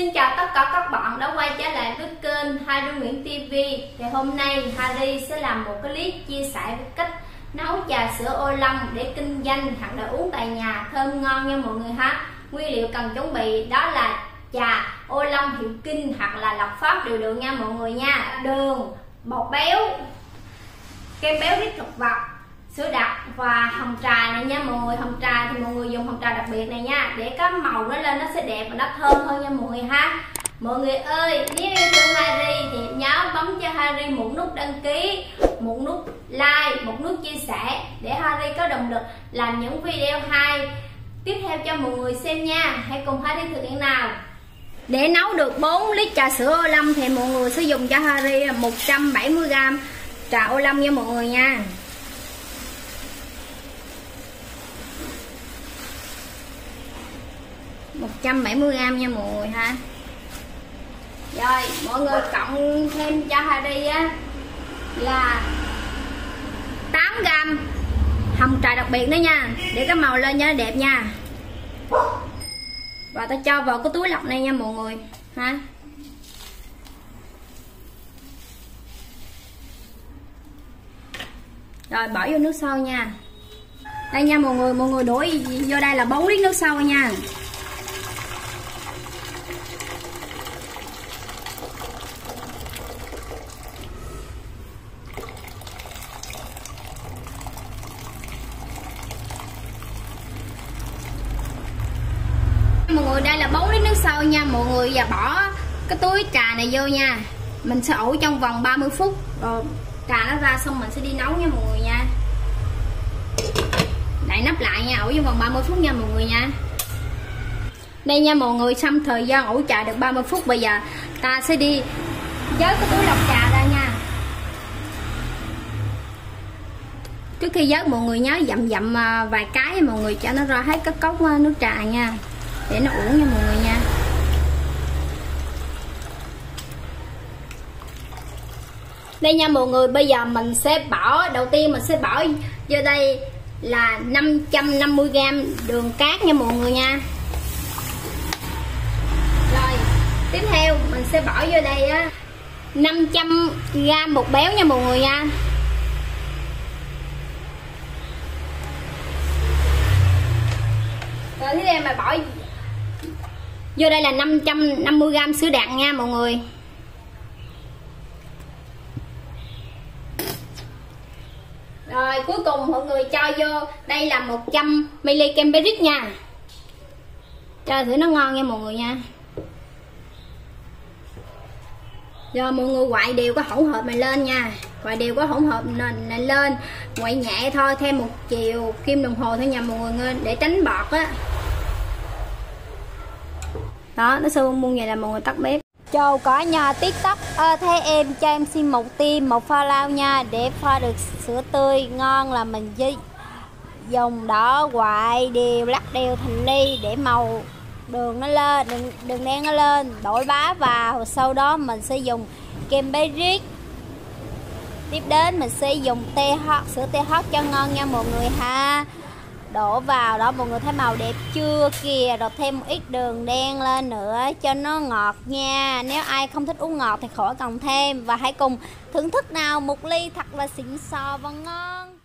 Xin chào tất cả các bạn đã quay trở lại với kênh Harry Nguyễn TV. Thì hôm nay Harry sẽ làm một cái clip chia sẻ về cách nấu trà sữa ô long để kinh doanh hoặc là uống tại nhà thơm ngon nha mọi người ha. Nguyên liệu cần chuẩn bị đó là trà ô long hiệu Kinh hoặc là Lộc Pháp điều lượng nha mọi người nha, đường, bột béo, kem béo ít thực vật, sữa đặc và hồng trà này nha mọi người. Hồng trà thì mọi người dùng hồng trà đặc biệt này nha, để cái màu nó lên nó sẽ đẹp và nó thơm hơn nha mọi người ha. Mọi người ơi, nếu yêu thương Harry thì nhớ bấm cho Harry một nút đăng ký, một nút like, một nút chia sẻ để Harry có động lực làm những video hay tiếp theo cho mọi người xem nha. Hãy cùng Harry thực hiện nào. Để nấu được 4 lít trà sữa ô long thì mọi người sử dụng cho Harry 170g trà ô long nha mọi người nha. G nha mọi người ha. Rồi mọi người cộng thêm cho Harry á là 8g hồng trà đặc biệt nữa nha, để cái màu lên cho nó đẹp nha. Và ta cho vào cái túi lọc này nha mọi người ha. Rồi bỏ vô nước sôi nha. Đây nha mọi người, mọi người đổ vô đây là 4 lít nước sôi nha. Mọi người đây là 4 lít nước sôi nha mọi người, và bỏ cái túi trà này vô nha. Mình sẽ ủ trong vòng 30 phút rồi trà nó ra xong mình sẽ đi nấu nha mọi người nha. Đậy nắp lại nha, ủ trong vòng 30 phút nha mọi người nha. Đây nha mọi người, xong thời gian ủ trà được 30 phút, bây giờ ta sẽ đi vớt cái túi lọc trà ra nha. Trước khi vớt mọi người nhớ dặm dặm vài cái mọi người cho nó ra hết cái cốc nước trà nha, để nó uống nha mọi người nha. Đây nha mọi người, bây giờ mình sẽ bỏ, đầu tiên mình sẽ bỏ vô đây là 550g đường cát nha mọi người nha. Rồi tiếp theo mình sẽ bỏ vô đây á 500g bột béo nha mọi người nha. Rồi tiếp theo mà bỏ vô đây là 550g sữa đặc nha mọi người. Rồi cuối cùng mọi người cho vô đây là 100ml kem béo rít nha, cho thử nó ngon nha mọi người nha. Rồi mọi người quậy đều có hỗn hợp này lên nha, quậy đều có hỗn hợp này lên, quậy nhẹ thôi, thêm một chiều kim đồng hồ thôi nha mọi người, để tránh bọt á. Đó, nó sơ bung bung vậy là mọi người tắt bếp. Chào cả nhà TikTok, thế em cho em xin một tim, một pha lao nha. Để pha được sữa tươi ngon là mình dùng đỏ quậy đều, lắc đều thành ly để màu đường nó lên, đường đen nó lên, đổi bá vào. Sau đó mình sẽ dùng kem béo rít. Tiếp đến mình sẽ dùng TH, sữa TH cho ngon nha mọi người ha. Đổ vào đó mọi người thấy màu đẹp chưa kìa. Rồi thêm một ít đường đen lên nữa cho nó ngọt nha. Nếu ai không thích uống ngọt thì khỏi cần thêm. Và hãy cùng thưởng thức nào một ly thật là xịn sò và ngon.